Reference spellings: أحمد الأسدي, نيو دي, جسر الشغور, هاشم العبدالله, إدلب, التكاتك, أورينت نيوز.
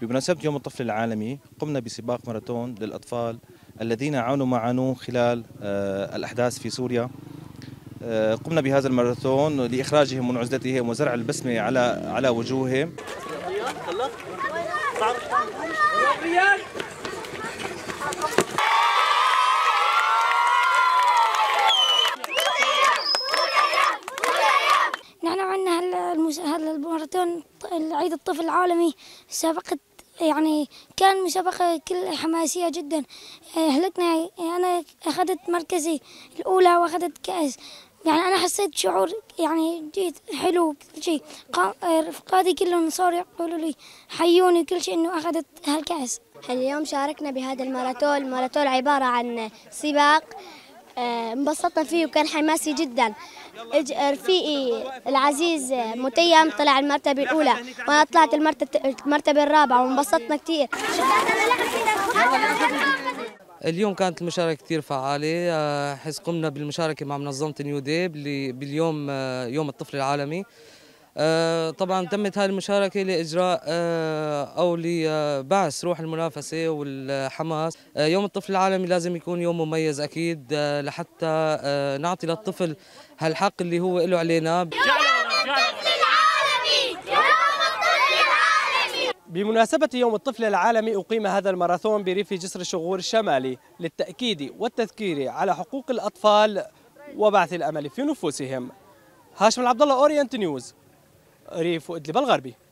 بمناسبة يوم الطفل العالمي قمنا بسباق ماراثون للأطفال الذين عانوا معا خلال الأحداث في سوريا. قمنا بهذا الماراثون لإخراجهم من عزلتهم وزرع البسمة على وجوههم. نحن عندنا هلا الماراثون عيد الطفل العالمي سابقة، يعني كان مسابقة كل حماسية جدا. أهلتنا أنا أخذت مركزي الأولى وأخذت كأس، يعني أنا حسيت شعور يعني جيت حلو كل شيء. رفقاتي كلهم صاروا يقولوا لي حيوني كل شيء إنه أخذت هالكأس. اليوم شاركنا بهذا الماراثون، الماراثون عبارة عن سباق انبسطنا فيه وكان حماسي جدا. رفيقي العزيز متيم طلع المرتبة الأولى وأنا طلعت المرتبة الرابعة وانبسطنا كثير. اليوم كانت المشاركة كثير فعالة، حيث قمنا بالمشاركة مع منظمة نيو دي باليوم يوم الطفل العالمي. طبعا تمت هذه المشاركة لإجراء أو لبعث روح المنافسة والحماس. يوم الطفل العالمي لازم يكون يوم مميز أكيد لحتى نعطي للطفل هالحق اللي هو له علينا. يوم الطفل العالمي، يوم الطفل العالمي. بمناسبة يوم الطفل العالمي أقيم هذا الماراثون بريف جسر الشغور الشمالي للتأكيد والتذكير على حقوق الأطفال وبعث الأمل في نفوسهم. هاشم العبدالله، أورينت نيوز، ريف إدلب الغربي.